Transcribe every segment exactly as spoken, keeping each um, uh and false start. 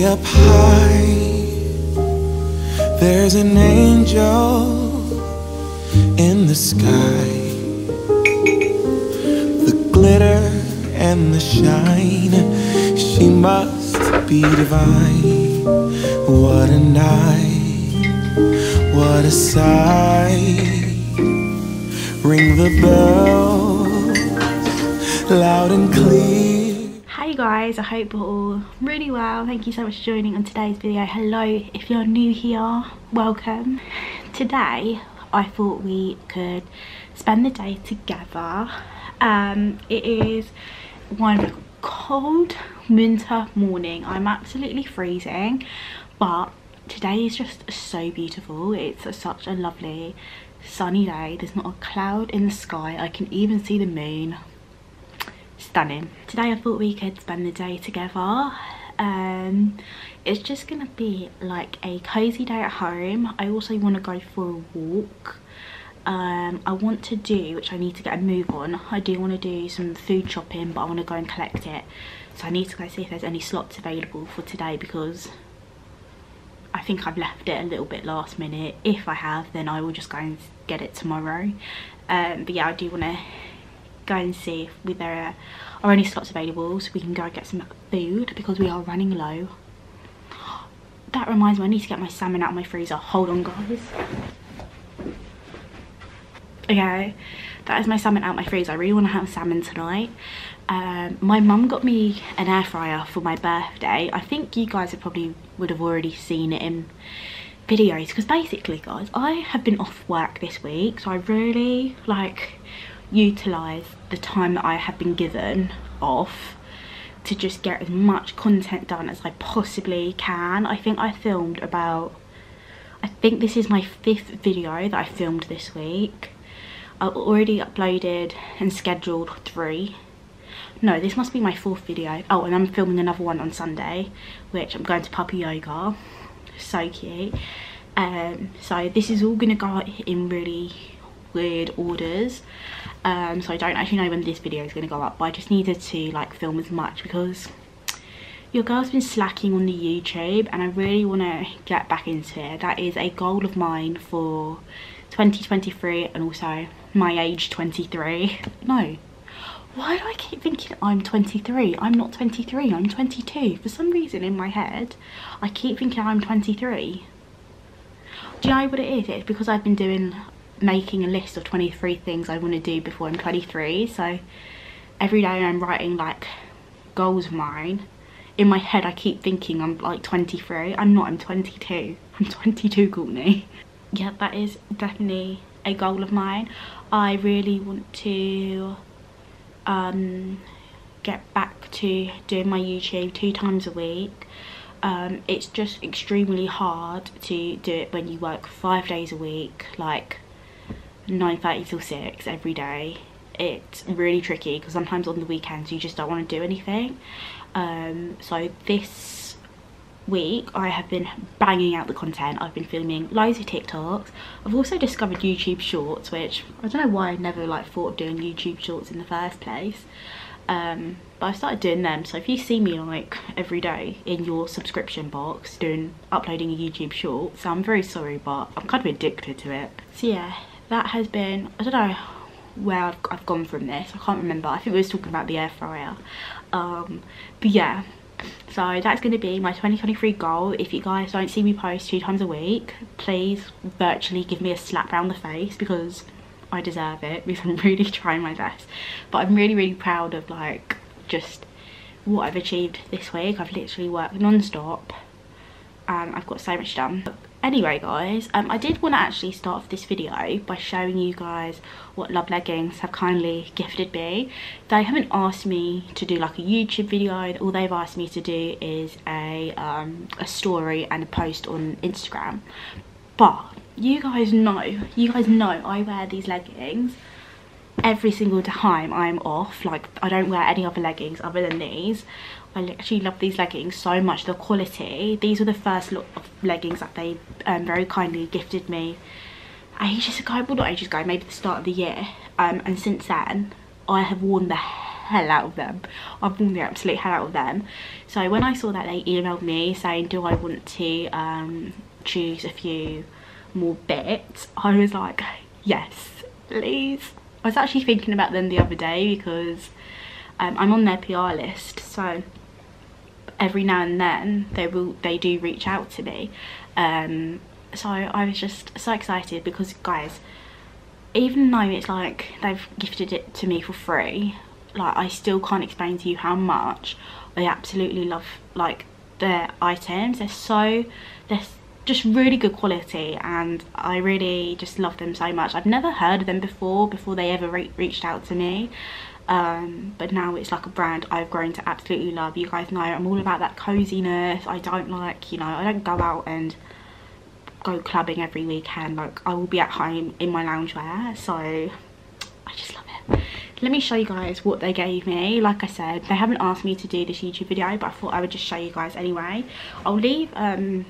way up high, there's an angel in the sky. The glitter and the shine, she must be divine. What a night, what a sight. Ring the bells, loud and clear. Hey guys, I hope you're all really well. Thank you so much for joining on today's video. Hello, if you're new here, welcome. Today I thought we could spend the day together. Um, it is one cold winter morning. I'm absolutely freezing, but today is just so beautiful. It's such a lovely sunny day. There's not a cloud in the sky. I can even see the moon. Stunning. Today I thought we could spend the day together. Um, it's just gonna be like a cozy day at home. I also want to go for a walk. Um, I want to do, which I need to get a move on, I do want to do some food shopping, but I want to go and collect it. So I need to go see if there's any slots available for today, because I think I've left it a little bit last minute. If I have, then I will just go and get it tomorrow. Um, but yeah, I do want to go and see if there are any slots available so we can go and get some food, because we are running low. That reminds me, I need to get my salmon out of my freezer. Hold on guys. Okay, that is my salmon out of my freezer. I really want to have salmon tonight. Um, my mum got me an air fryer for my birthday. I think you guys have probably would have already seen it in videos, because basically guys, I have been off work this week, so I really like utilise the time that I have been given off to just get as much content done as I possibly can. I think I filmed about, I think this is my fifth video that I filmed this week. I've already uploaded and scheduled three. No, this must be my fourth video. Oh, and I'm filming another one on Sunday, which I'm going to puppy yoga. So cute. Um, so this is all going to go in really weird orders. Um, so I don't actually know when this video is going to go up, but I just needed to like film as much, because your girl's been slacking on the YouTube and I really want to get back into it. That is a goal of mine for twenty twenty-three, and also my age twenty-three. No, why do I keep thinking I'm twenty-three? I'm not twenty-three, I'm twenty-two. For some reason in my head I keep thinking I'm twenty-three. Do you know what it is? It's because I've been doing making a list of twenty-three things I want to do before I'm twenty-three. So every day I'm writing like goals of mine. In my head I keep thinking I'm like twenty-three. I'm not, I'm twenty-two. I'm twenty-two, Courtney. Yeah, that is definitely a goal of mine. I really want to um, get back to doing my YouTube two times a week. Um, it's just extremely hard to do it when you work five days a week, like nine thirty till six every day. It's really tricky, because sometimes on the weekends you just don't want to do anything. Um, so this week I have been banging out the content. I've been filming loads of TikToks. I've also discovered YouTube shorts, which I don't know why I never like thought of doing YouTube shorts in the first place. Um, but I started doing them, so if you see me like every day in your subscription box doing uploading a YouTube short, so I'm very sorry, but I'm kind of addicted to it. So yeah, that has been, I don't know where I've, I've gone from this, I can't remember. I think we were talking about the air fryer. Um, but yeah, so that's going to be my twenty twenty-three goal. If you guys don't see me post two times a week, please virtually give me a slap round the face, because I deserve it, because I'm really trying my best. But I'm really, really proud of like just what I've achieved this week. I've literally worked non-stop and I've got so much done. Anyway guys, um, I did want to actually start off this video by showing you guys what Love Leggings have kindly gifted me. They haven't asked me to do like a YouTube video. All they've asked me to do is a, um, a story and a post on Instagram. But you guys know, you guys know I wear these leggings every single time I'm off. Like, I don't wear any other leggings other than these. I literally love these leggings so much, the quality. These were the first lot of leggings that they um, very kindly gifted me ages ago, well not ages ago, maybe the start of the year. Um, and since then, I have worn the hell out of them. I've worn the absolute hell out of them. So when I saw that, they emailed me saying, do I want to um, choose a few more bits? I was like, yes, please. I was actually thinking about them the other day because um, I'm on their P R list, so every now and then they will they do reach out to me. Um, so I was just so excited because, guys, even though it's like they've gifted it to me for free, like, I still can't explain to you how much I absolutely love like their items. They're so they're just really good quality, and I really just love them so much. I've never heard of them before before they ever re reached out to me, um but now it's like a brand I've grown to absolutely love. You guys know I'm all about that coziness. I don't like, you know, I don't go out and go clubbing every weekend. Like, I will be at home in my loungewear, so I just love it. Let me show you guys what they gave me. Like I said, they haven't asked me to do this YouTube video, but I thought I would just show you guys anyway. I'll leave um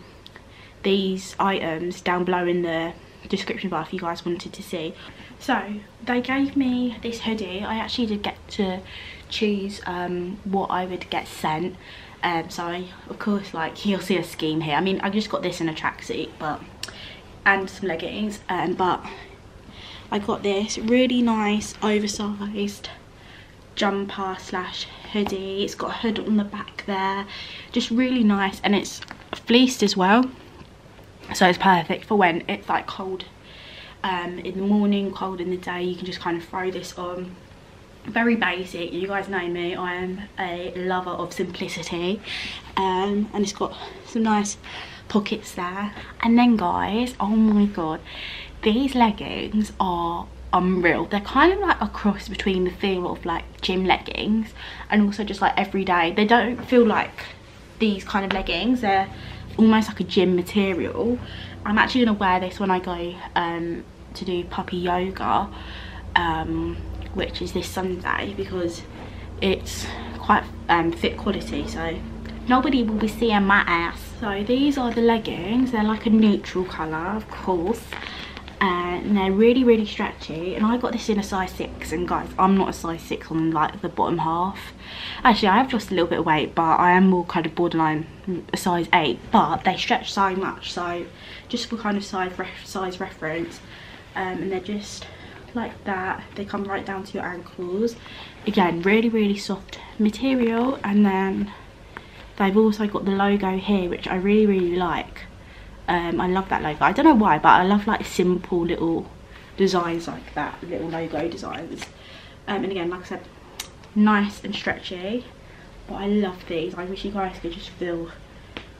these items down below in the description bar if you guys wanted to see. So they gave me this hoodie. I actually did get to choose um what I would get sent. Um, so I, of course, like, you'll see a scheme here. I mean, I just got this in a tracksuit, but and some leggings. Um, but I got this really nice oversized jumper slash hoodie. It's got a hood on the back there, just really nice, and it's fleeced as well, so it's perfect for when it's like cold um, in the morning, cold in the day. You can just kind of throw this on. Very basic. You guys know me, I am a lover of simplicity, um, and it's got some nice pockets there. And then, guys, oh my god, these leggings are unreal. They're kind of like a cross between the feel of like gym leggings and also just like everyday. They don't feel like these kind of leggings, they're almost like a gym material. I'm actually gonna wear this when I go um, to do puppy yoga, um, which is this Sunday, because it's quite um, fit quality, so nobody will be seeing my ass. So these are the leggings. They're like a neutral colour, of course, and they're really really stretchy, and I got this in a size six. And guys, I'm not a size six on like the bottom half. Actually, I have lost a little bit of weight, but I am more kind of borderline a size eight, but they stretch so much, so just for kind of size, ref size reference, um, and they're just like that. They come right down to your ankles. Again, really really soft material. And then they've also got the logo here, which I really really like. um I love that logo. I don't know why, but I love like simple little designs like that, little logo designs. Um, and again, like I said, nice and stretchy, but I love these. I wish you guys could just feel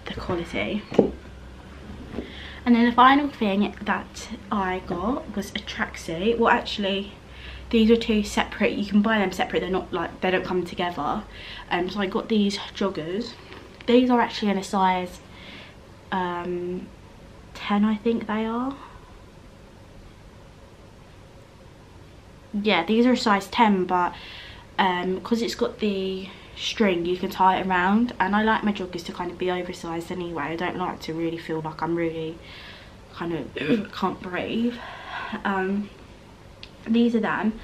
the quality. And then the final thing that I got was a tracksuit. Well, actually, these are two separate. You can buy them separate. They're not like, they don't come together. Um, so I got these joggers. These are actually in a size um, ten, I think they are. Yeah, these are a size ten, but um, because it's got the string, you can tie it around, and I like my joggers to kind of be oversized anyway. I don't like to really feel like I'm really kind of can't breathe. Um these are them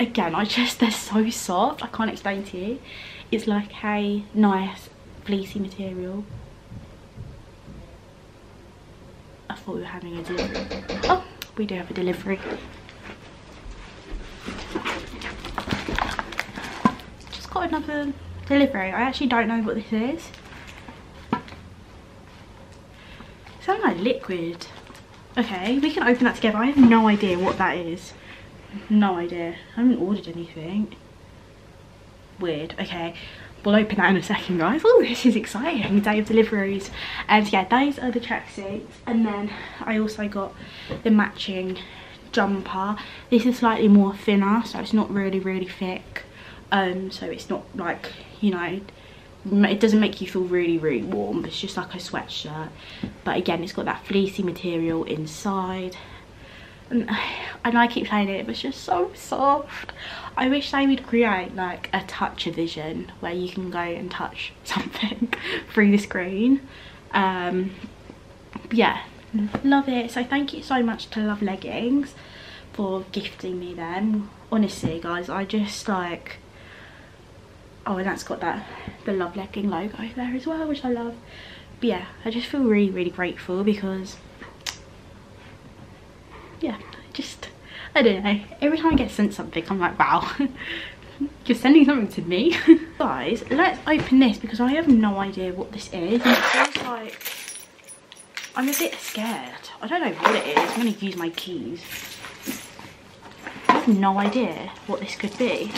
again. I just, they're so soft, I can't explain to you. It's like a nice fleecy material. I thought we were having a delivery. Oh, we do have a delivery. Got another delivery. I actually don't know what this is. Sounds like liquid. Okay, we can open that together. I have no idea what that is. No idea. I haven't ordered anything. Weird. Okay, we'll open that in a second, guys. Oh, this is exciting. Day of deliveries. And yeah, those are the tracksuits. And then I also got the matching jumper. This is slightly more thinner, so it's not really really thick. Um, so it's not like, you know, it doesn't make you feel really really warm. It's just like a sweatshirt, but again, it's got that fleecy material inside, and, and I keep saying it, but it's just so soft. I wish they would create like a touch-a-vision where you can go and touch something through the screen. Um, yeah, love it. So thank you so much to Love Leggings for gifting me them. Honestly, guys, I just like, Oh, and that's got that the Love Legging logo there as well, which I love. But yeah, I just feel really, really grateful because, yeah, just, I don't know. Every time I get sent something, I'm like, wow, you're sending something to me. Guys, let's open this because I have no idea what this is. And it feels like I'm a bit scared. I don't know what it is. I'm going to use my keys. I have no idea what this could be.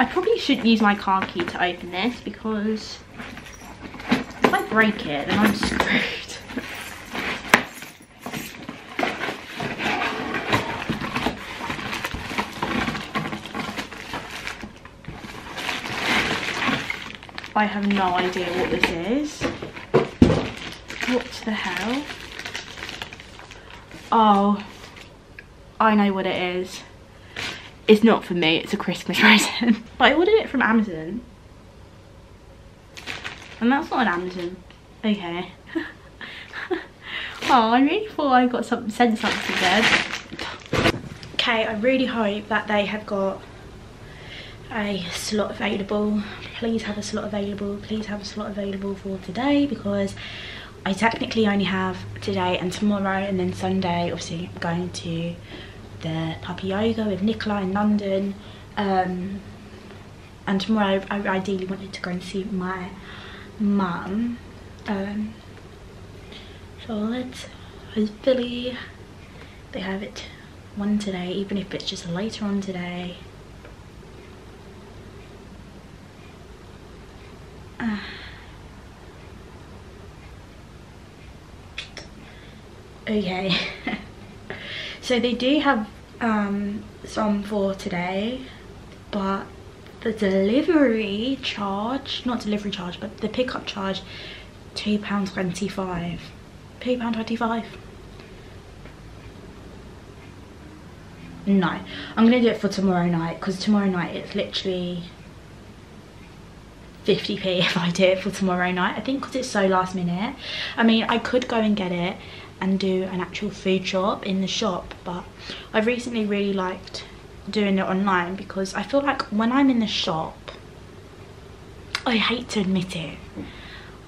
I probably should use my car key to open this because if I break it, then I'm screwed. I have no idea what this is. What the hell? Oh, I know what it is. It's not for me, it's a Christmas present. But I ordered it from Amazon. And that's not on Amazon. Okay. Oh, I really thought I got some, sent something there. Okay, I really hope that they have got a slot available. Please have a slot available. Please have a slot available for today because I technically only have today and tomorrow, and then Sunday, obviously, I'm going to the puppy yoga with Nicola in London, um, and tomorrow I ideally wanted to go and see my mum. Um, so let's hopefully they have it one today, even if it's just later on today. Uh, okay. So they do have um, some for today, but the delivery charge, not delivery charge, but the pickup charge, two pounds twenty-five. two pounds twenty-five. No, I'm going to do it for tomorrow night because tomorrow night it's literally fifty p if I do it for tomorrow night. I think because it's so last minute. I mean, I could go and get it and do an actual food shop in the shop, but I've recently really liked doing it online because I feel like when I'm in the shop, I hate to admit it,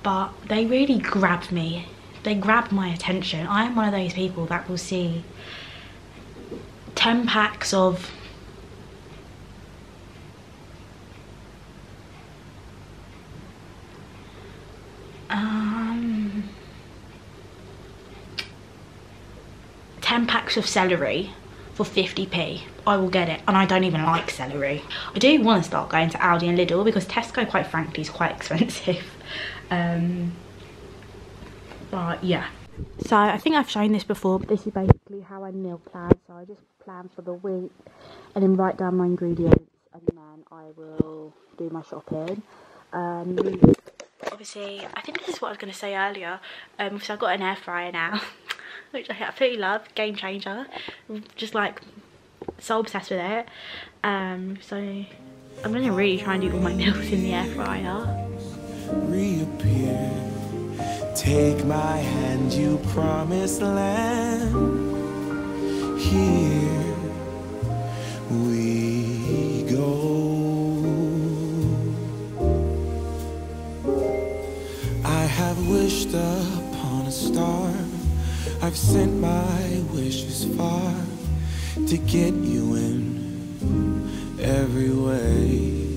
but they really grab me. They grab my attention. I am one of those people that will see ten packs of ten packs of celery for fifty p. I will get it, and I don't even like celery. I do want to start going to Aldi and Lidl because Tesco, quite frankly, is quite expensive. Um, but yeah. So I think I've shown this before, but this is basically how I meal plan. So I just plan for the week and then write down my ingredients, and then I will do my shopping. Um, obviously, I think this is what I was going to say earlier. Um, so I've got an air fryer now. Which I absolutely love, game changer. Just like so obsessed with it. Um, so I'm gonna really try and do all my meals in the air fryer. Reappear, take my hand, you promised land. Here we go. I have wished upon a star. I've sent my wishes far to get you in every way.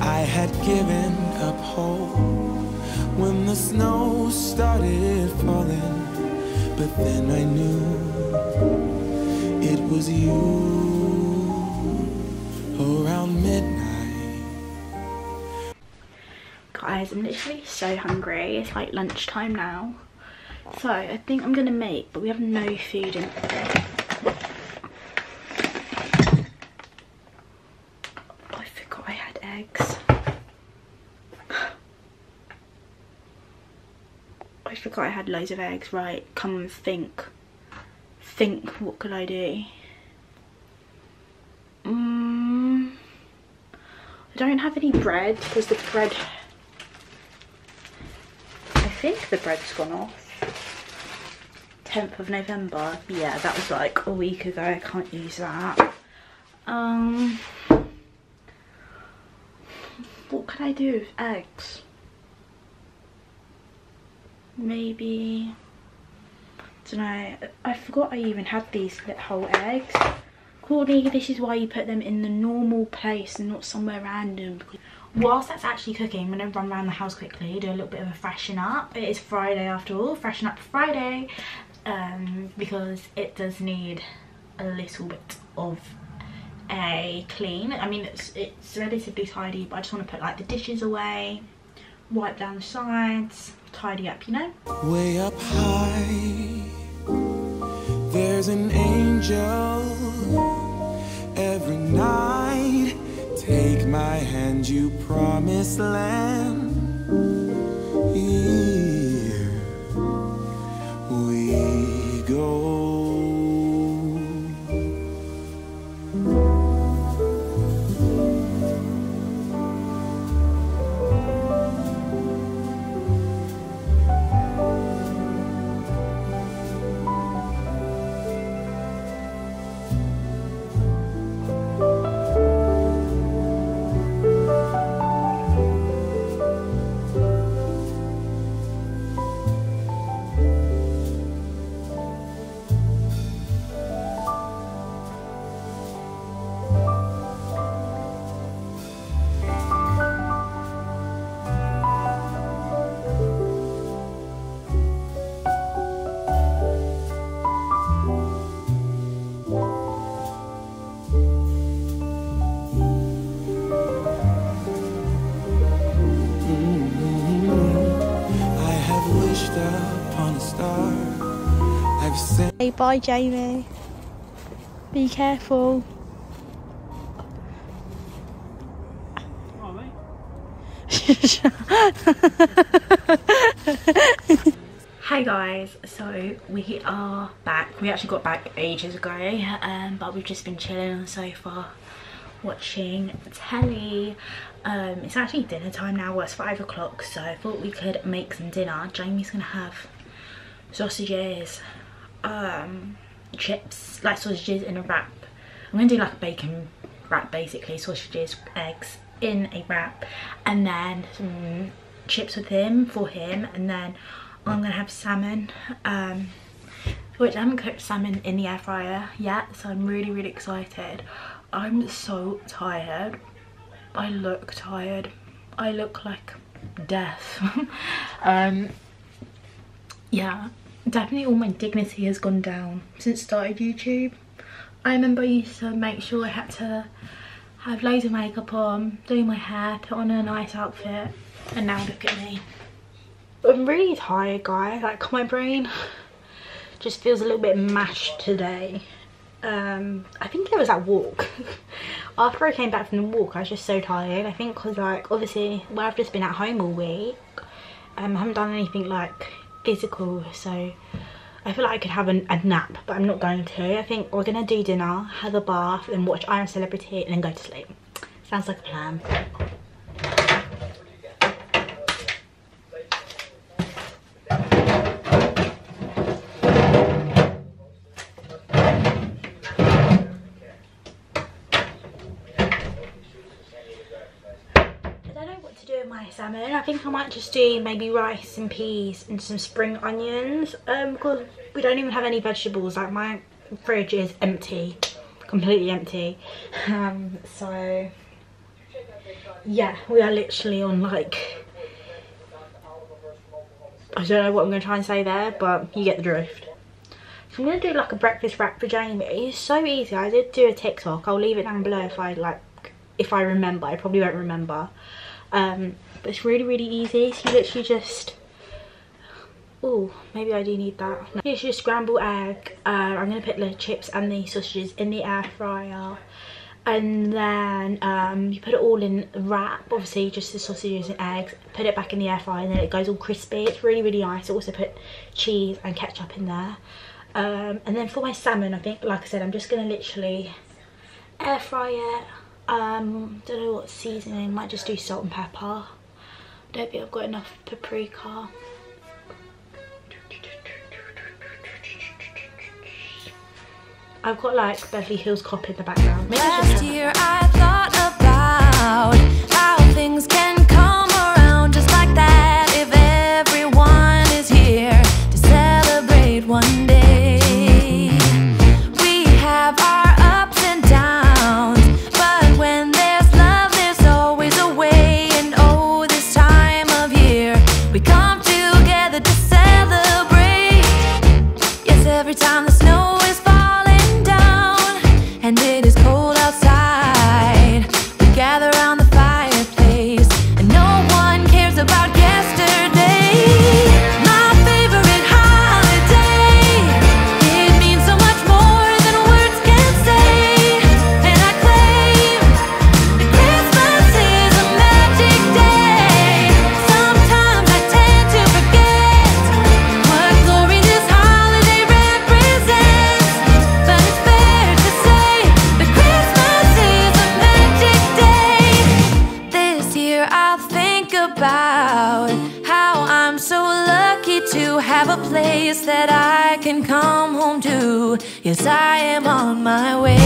I had given up hope when the snow started falling, but then I knew it was you around midnight. Guys, I'm literally so hungry. It's like lunchtime now. So I think I'm gonna make, but we have no food in it. I forgot I had eggs. I forgot I had loads of eggs. Right, come and think. Think, what could I do? Um, I don't have any bread because the bread, I think the bread's gone off. tenth of November. Yeah, that was like a week ago. I can't use that. Um, what could I do with eggs? Maybe, I don't know. I forgot I even had these whole eggs. Courtney, this is why you put them in the normal place and not somewhere random. Whilst that's actually cooking, I'm gonna run around the house quickly, do a little bit of a freshen up. It is Friday after all, freshen up Friday, um, because it does need a little bit of a clean. I mean, it's, it's relatively tidy, but I just want to put like the dishes away, wipe down the sides, tidy up, you know. Way up high, there's an angel every night. Take my hand, you promised land. Here we go. Hey, bye Jamie, be careful. Oh, mate. Hey guys, so we are back. We actually got back ages ago, um, but we've just been chilling on the sofa watching telly. Um, it's actually dinner time now. Well, it's five o'clock, so I thought we could make some dinner. Jamie's gonna have sausages, um chips, like sausages in a wrap. I'm gonna do like a bacon wrap, basically sausages, eggs in a wrap, and then some chips with him for him, and then I'm gonna have salmon, um which I haven't cooked salmon in the air fryer yet, so I'm really really excited. I'm so tired. I look tired. I look like death. Um yeah, definitely all my dignity has gone down since started YouTube. I remember I used to make sure I had to have loads of makeup on, do my hair, put on a nice outfit, and now look at me. I'm really tired guys, like my brain just feels a little bit mashed today. Um, I think it was that walk. After I came back from the walk I was just so tired, I think because like obviously where I've just been at home all week, um, I haven't done anything like physical, so I feel like I could have an, a nap, but I'm not going to. I think we're gonna do dinner, have a bath, and watch I'm a Celebrity, and then go to sleep. Sounds like a plan. Salmon. I think I might just do maybe rice and peas and some spring onions, um because we don't even have any vegetables, like my fridge is empty, completely empty. Um so yeah, we are literally on like, I don't know what I'm gonna try and say there, but you get the drift. So I'm gonna do like a breakfast wrap for Jamie. It's so easy. I did do a TikTok, I'll leave it down below if I like, if I remember. I probably won't remember. Um, but it's really really easy. So you literally just, oh maybe I do need that. No. You just scramble egg, uh, I'm going to put the chips and the sausages in the air fryer, and then um, you put it all in wrap, obviously just the sausages and eggs, put it back in the air fryer, and then it goes all crispy. It's really really nice. I also put cheese and ketchup in there, um, and then for my salmon, I think like I said, I'm just going to literally air fry it. Um, don't know what seasoning, might just do salt and pepper. I don't think I've got enough paprika. I've got like Beverly Hills Cop in the background. Maybe last year I thought about how things can come around just like that. If everyone is here to celebrate one day, we have our ups and downs, but when there's love, there's always a way. And oh, this time of year, we come together to celebrate. Yes, every time the snow is falling. And it is cold outside. We gather around the fireplace, and no one cares about yesterday. My favorite holiday. It means so much more than words can say. And I claim that Christmas is a magic day. Sometimes I tend to forget what glory this holiday represents, but it's fair to say. I think about how I'm so lucky to have a place that I can come home to. Yes, I am on my way.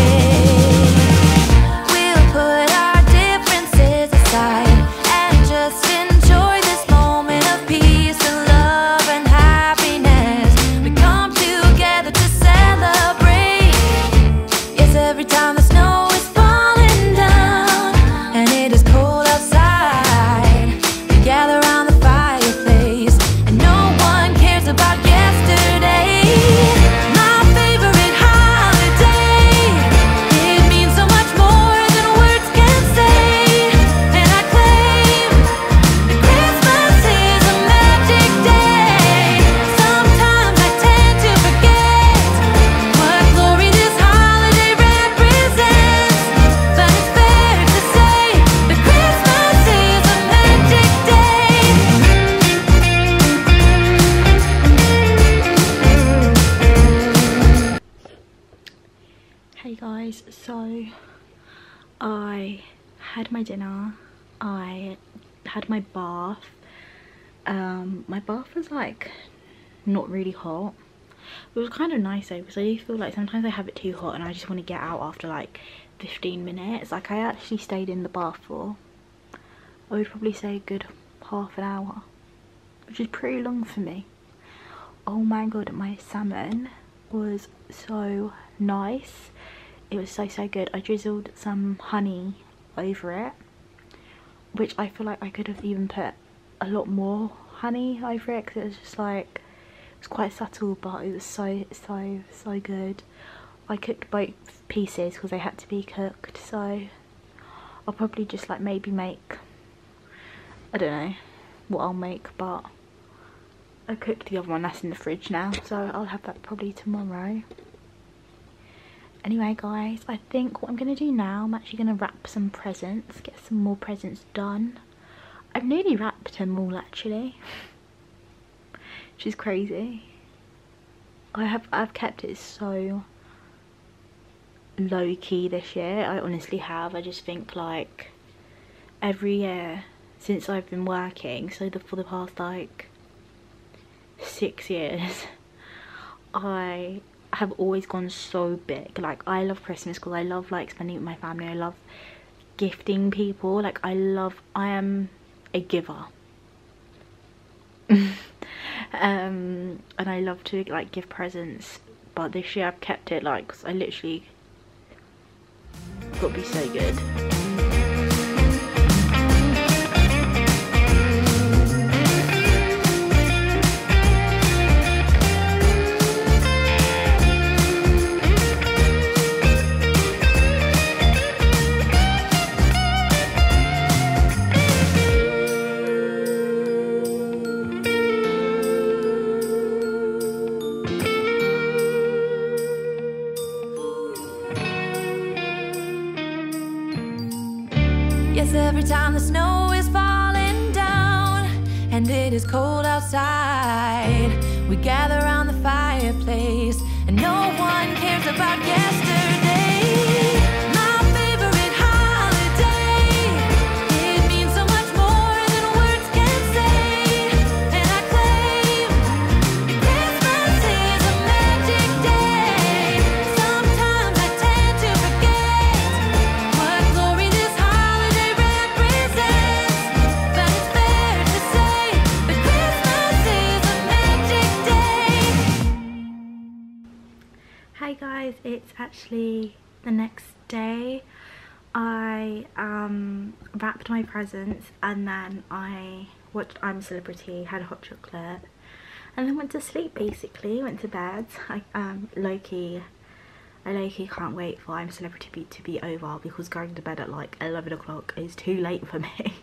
We'll put our differences aside and just enjoy this moment of peace and love and happiness. We come together to celebrate. Yes, every time the snow is falling down and it is cold. So I had my dinner, I had my bath. Um, my bath was like not really hot. It was kind of nice though, because I do feel like sometimes I have it too hot and I just want to get out after like fifteen minutes. Like I actually stayed in the bath for, I would probably say a good half an hour, which is pretty long for me. Oh my god, my salmon was so nice. It was so, so good. I drizzled some honey over it, which I feel like I could have even put a lot more honey over it, because it was just like, it's quite subtle, but it was so, so, so good. I cooked both pieces because they had to be cooked, so I'll probably just like maybe make, I don't know what I'll make, but I cooked the other one that's in the fridge now, so I'll have that probably tomorrow. Anyway guys, I think what I'm going to do now, I'm actually going to wrap some presents, get some more presents done. I've nearly wrapped them all actually, which is crazy. I have, I've kept it so low key this year, I honestly have. I just think like every year since I've been working, so the, for the past like six years, I... have always gone so big. Like I love Christmas because I love like spending it with my family. I love gifting people. Like I love, I am a giver. um and I love to like give presents, but this year I've kept it like, because I literally got to be so good. Every time the snow is falling down and it is cold outside, we gather around the fireplace and no one cares about yesterday. My favorite holiday. Hey guys, it's actually the next day. I um, wrapped my presents and then I watched I'm a Celebrity, had a hot chocolate and then went to sleep basically, went to bed. I um, low-key, I low-key can't wait for I'm a Celebrity be, to be over because going to bed at like eleven o'clock is too late for me,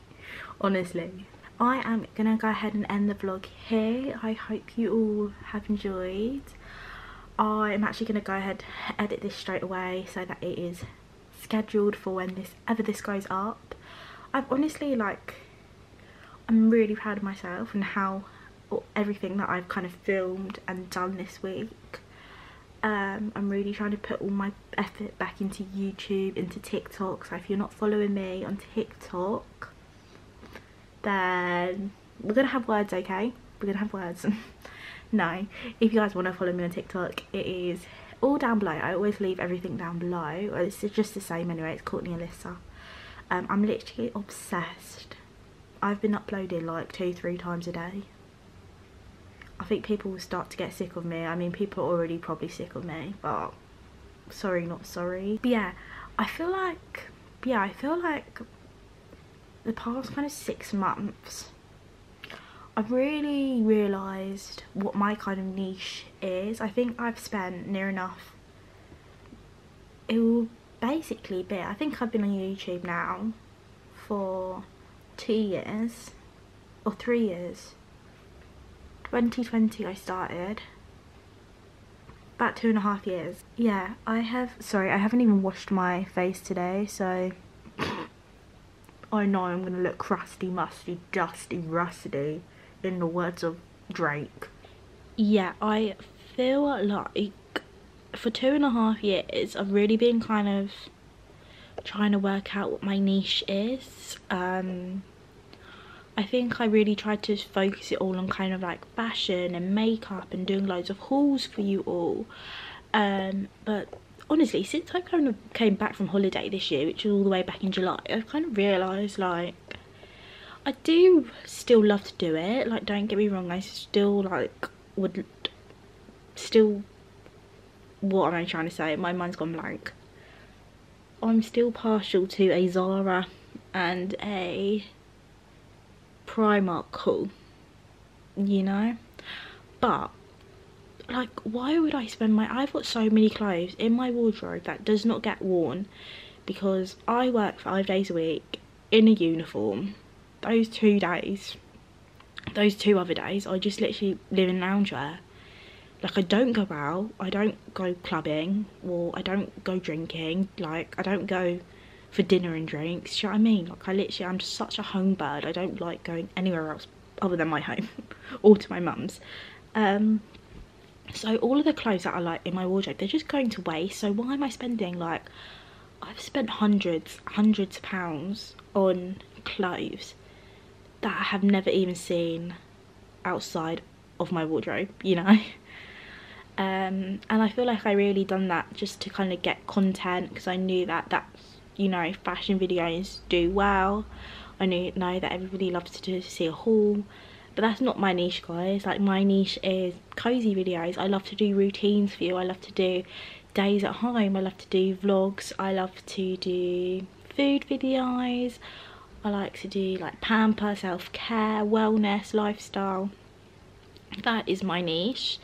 honestly. I am gonna go ahead and end the vlog here. I hope you all have enjoyed. I'm actually gonna go ahead and edit this straight away so that it is scheduled for when this ever this goes up. I've honestly like I'm really proud of myself and how everything that I've kind of filmed and done this week. Um, I'm really trying to put all my effort back into YouTube, into TikTok. So if you're not following me on TikTok, then we're gonna have words, okay? We're gonna have words. No, if you guys want to follow me on TikTok, it is all down below. I always leave everything down below. It's just the same anyway. It's Courtney Alyssa. Um, I'm literally obsessed. I've been uploading like two, three times a day. I think people will start to get sick of me. I mean, people are already probably sick of me, but sorry, not sorry. But yeah, I feel like, yeah, I feel like the past kind of six months, I've really realised what my kind of niche is. I think I've spent near enough, it will basically be, I think I've been on YouTube now for two years or three years. twenty twenty I started, about two and a half years. Yeah, I have, sorry, I haven't even washed my face today, so I know I'm gonna look crusty, musty, dusty, rusty, in the words of Drake. Yeah, I feel like for two and a half years I've really been kind of trying to work out what my niche is. Um, I think I really tried to focus it all on kind of like fashion and makeup and doing loads of hauls for you all. Um, but honestly, since I kind of came back from holiday this year, which was all the way back in July, I've kind of realised like I do still love to do it. Like, don't get me wrong, I still like would still. What am I trying to say? My mind's gone blank. I'm still partial to a Zara and a Primark haul, you know, but like why would I spend my I've got so many clothes in my wardrobe that does not get worn because I work five days a week in a uniform. Those two days those two other days I just literally live in loungewear. Like, I don't go out, I don't go clubbing, or I don't go drinking, like I don't go for dinner and drinks, do you know what I mean? Like, I literally, I'm just such a home bird. I don't like going anywhere else other than my home or to my mum's. Um, so all of the clothes that I like in my wardrobe, they're just going to waste. So why am I spending, like, I've spent hundreds, hundreds of pounds on clothes that I have never even seen outside of my wardrobe, you know? Um, and I feel like I really done that just to kind of get content because I knew that that's, you know, fashion videos do well. I know, know that everybody loves to, do, to see a haul, but that's not my niche, guys. Like, my niche is cozy videos. I love to do routines for you. I love to do days at home. I love to do vlogs. I love to do food videos. I like to do like pamper, self-care, wellness, lifestyle. That is my niche.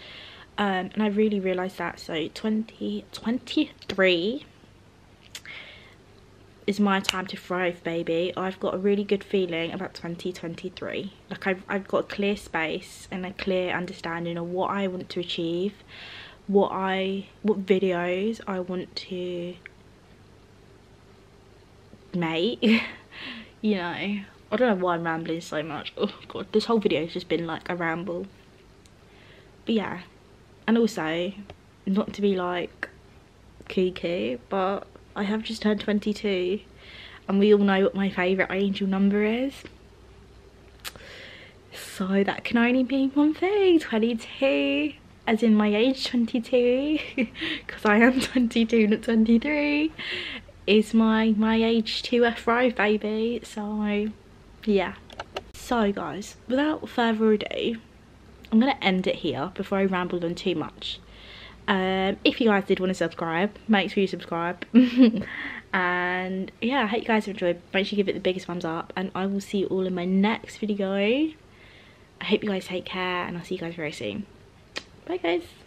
Um, and I really realised that. So twenty twenty-three is my time to thrive, baby. I've got a really good feeling about twenty twenty-three. Like, I've, I've got a clear space and a clear understanding of what I want to achieve, what I what videos I want to make. You know, I don't know why I'm rambling so much. Oh god, this whole video has just been like a ramble. But yeah, and also, not to be like kooky, but I have just turned twenty-two and we all know what my favourite angel number is, so that can only mean one thing, twenty-two, as in my age twenty-two, because I am twenty-two, not twenty-three, is my, my age to a thrive, baby. So yeah, so guys, without further ado, I'm going to end it here before I ramble on too much. Um, if you guys did want to subscribe, make sure you subscribe. And yeah, I hope you guys have enjoyed. Make sure you give it the biggest thumbs up, and I will see you all in my next video. I hope you guys take care, and I'll see you guys very soon. Bye guys.